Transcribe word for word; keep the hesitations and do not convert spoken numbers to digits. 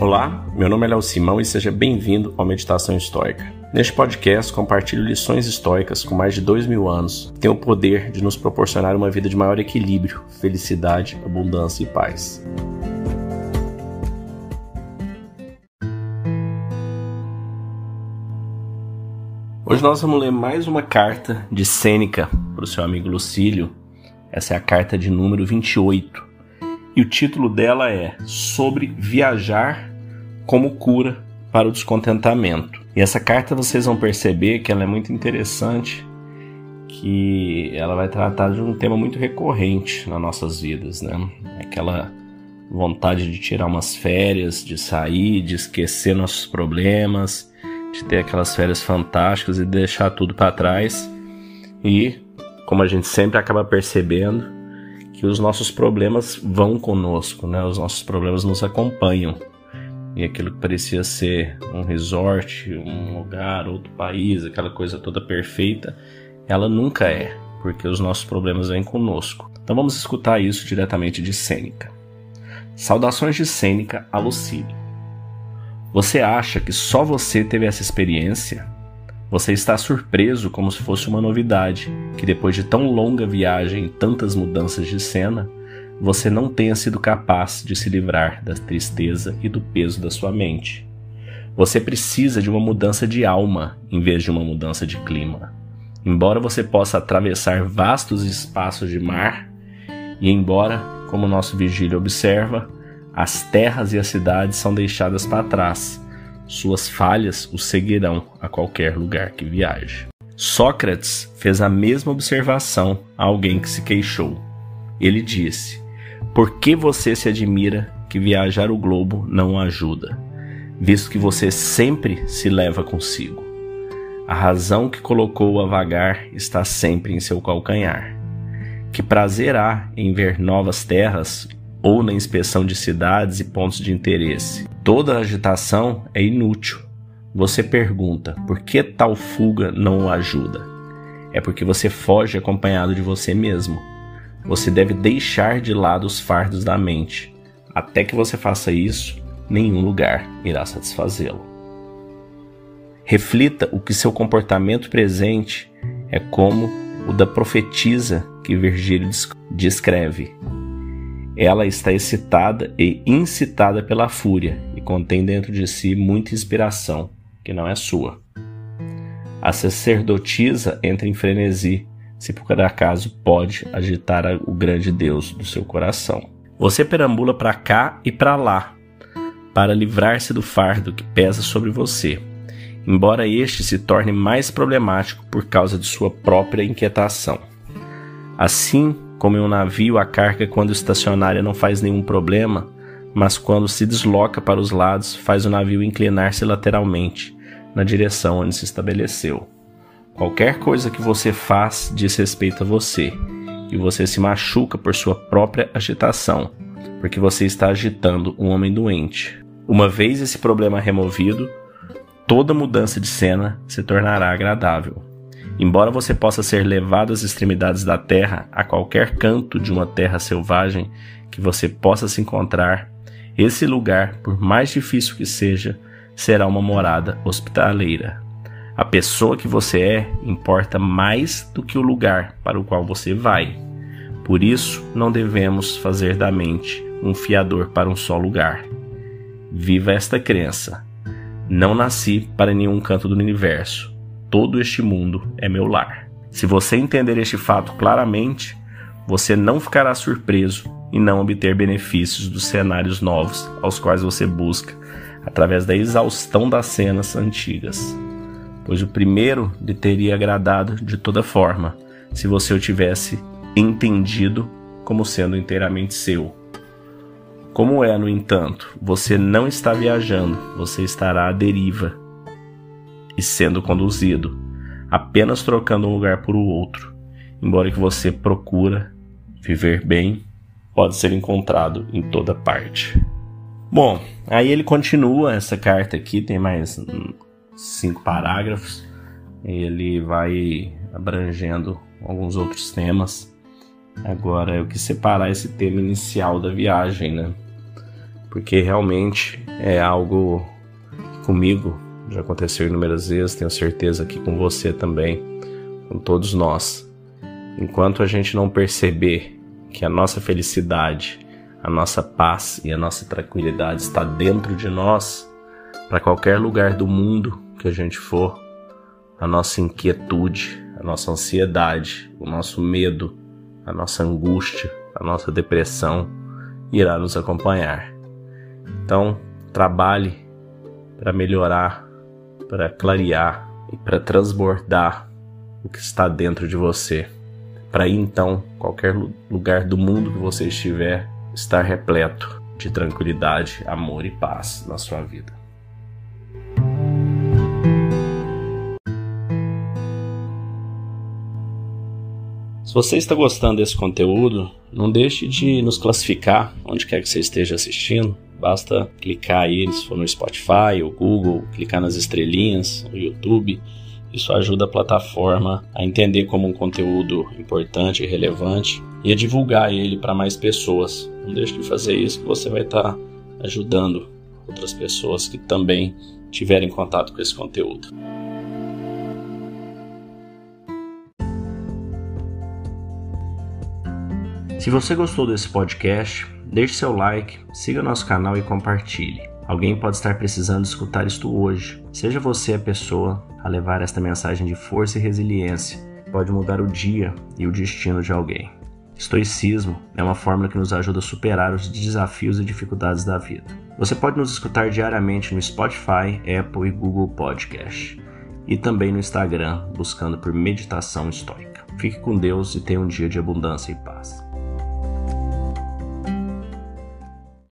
Olá, meu nome é Léo Simão e seja bem-vindo ao Meditação Estoica. Neste podcast, compartilho lições estoicas com mais de dois mil anos que têm o poder de nos proporcionar uma vida de maior equilíbrio, felicidade, abundância e paz. Hoje nós vamos ler mais uma carta de Sêneca para o seu amigo Lucílio. Essa é a carta de número vinte e oito. E o título dela é Sobre Viajar como Cura para o Descontentamento. E essa carta vocês vão perceber que ela é muito interessante, que ela vai tratar de um tema muito recorrente nas nossas vidas, né? Aquela vontade de tirar umas férias, de sair, de esquecer nossos problemas, de ter aquelas férias fantásticas e deixar tudo para trás. E, como a gente sempre acaba percebendo, que os nossos problemas vão conosco, né? Os nossos problemas nos acompanham. E aquilo que parecia ser um resort, um lugar, outro país, aquela coisa toda perfeita, ela nunca é, porque os nossos problemas vêm conosco. Então vamos escutar isso diretamente de Sêneca. Saudações de Sêneca a Lucílio. Você acha que só você teve essa experiência? Você está surpreso como se fosse uma novidade, que depois de tão longa viagem e tantas mudanças de cena, você não tenha sido capaz de se livrar da tristeza e do peso da sua mente. Você precisa de uma mudança de alma em vez de uma mudança de clima. Embora você possa atravessar vastos espaços de mar, e embora, como o nosso Virgílio observa, as terras e as cidades são deixadas para trás. Suas falhas o seguirão a qualquer lugar que viaje. Sócrates fez a mesma observação a alguém que se queixou. Ele disse: por que você se admira que viajar o globo não o ajuda, visto que você sempre se leva consigo? A razão que colocou-o a vagar está sempre em seu calcanhar. Que prazer há em ver novas terras ou na inspeção de cidades e pontos de interesse? Toda agitação é inútil. Você pergunta, por que tal fuga não o ajuda? É porque você foge acompanhado de você mesmo. Você deve deixar de lado os fardos da mente. Até que você faça isso, nenhum lugar irá satisfazê-lo. Reflita o que seu comportamento presente é como o da profetisa que Virgílio descreve. Ela está excitada e incitada pela fúria e contém dentro de si muita inspiração, que não é sua. A sacerdotisa entra em frenesi, se por acaso pode agitar o grande Deus do seu coração. Você perambula para cá e para lá, para livrar-se do fardo que pesa sobre você, embora este se torne mais problemático por causa de sua própria inquietação. Assim, como em um navio, a carga quando estacionária não faz nenhum problema, mas quando se desloca para os lados, faz o navio inclinar-se lateralmente, na direção onde se estabeleceu. Qualquer coisa que você faz diz respeito a você, e você se machuca por sua própria agitação, porque você está agitando um homem doente. Uma vez esse problema removido, toda mudança de cena se tornará agradável. Embora você possa ser levado às extremidades da terra, a qualquer canto de uma terra selvagem que você possa se encontrar, esse lugar, por mais difícil que seja, será uma morada hospitaleira. A pessoa que você é importa mais do que o lugar para o qual você vai. Por isso, não devemos fazer da mente um fiador para um só lugar. Viva esta crença. Não nasci para nenhum canto do universo. Todo este mundo é meu lar. Se você entender este fato claramente, você não ficará surpreso e não obter benefícios dos cenários novos aos quais você busca, através da exaustão das cenas antigas. Pois o primeiro lhe teria agradado de toda forma, se você o tivesse entendido como sendo inteiramente seu. Como é, no entanto, você não está viajando, você estará à deriva e sendo conduzido, apenas trocando um lugar por outro. Embora que você procura viver bem, pode ser encontrado em toda parte. Bom, aí ele continua essa carta aqui, tem mais cinco parágrafos, ele vai abrangendo alguns outros temas. Agora eu quis separar esse tema inicial da viagem, né? porque realmente é algo que comigo já aconteceu inúmeras vezes, tenho certeza que com você também, com todos nós. Enquanto a gente não perceber que a nossa felicidade, a nossa paz e a nossa tranquilidade está dentro de nós, para qualquer lugar do mundo que a gente for, a nossa inquietude, a nossa ansiedade, o nosso medo, a nossa angústia, a nossa depressão irá nos acompanhar. Então, trabalhe para melhorar, para clarear e para transbordar o que está dentro de você, para então qualquer lugar do mundo que você estiver estar repleto de tranquilidade, amor e paz na sua vida. Se você está gostando desse conteúdo, não deixe de nos classificar onde quer que você esteja assistindo. Basta clicar aí, se for no Spotify ou Google, clicar nas estrelinhas, no YouTube. Isso ajuda a plataforma a entender como um conteúdo importante e relevante e a divulgar ele para mais pessoas. Não deixe de fazer isso, que você vai estar ajudando outras pessoas que também tiverem contato com esse conteúdo. Se você gostou desse podcast, deixe seu like, siga nosso canal e compartilhe. Alguém pode estar precisando escutar isto hoje. Seja você a pessoa a levar esta mensagem de força e resiliência. Pode mudar o dia e o destino de alguém. Estoicismo é uma fórmula que nos ajuda a superar os desafios e dificuldades da vida. Você pode nos escutar diariamente no Spotify, Apple e Google Podcast. E também no Instagram, buscando por Meditação Estoica. Fique com Deus e tenha um dia de abundância e paz.